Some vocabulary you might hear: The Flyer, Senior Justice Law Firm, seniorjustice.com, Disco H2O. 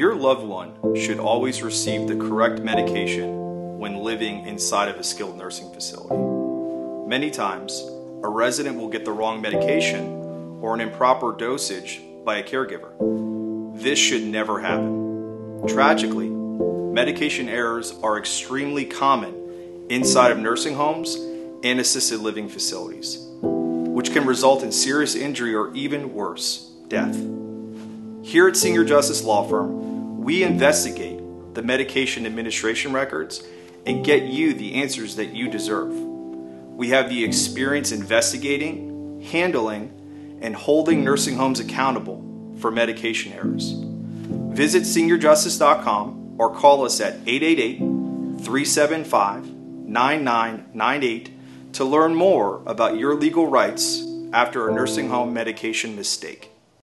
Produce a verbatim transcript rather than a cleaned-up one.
Your loved one should always receive the correct medication when living inside of a skilled nursing facility. Many times, a resident will get the wrong medication or an improper dosage by a caregiver. This should never happen. Tragically, medication errors are extremely common inside of nursing homes and assisted living facilities, which can result in serious injury or even worse, death. Here at Senior Justice Law Firm, we investigate the medication administration records and get you the answers that you deserve. We have the experience investigating, handling, and holding nursing homes accountable for medication errors. Visit senior justice dot com or call us at eight eight eight, three seven five, nine nine nine eight to learn more about your legal rights after a nursing home medication mistake.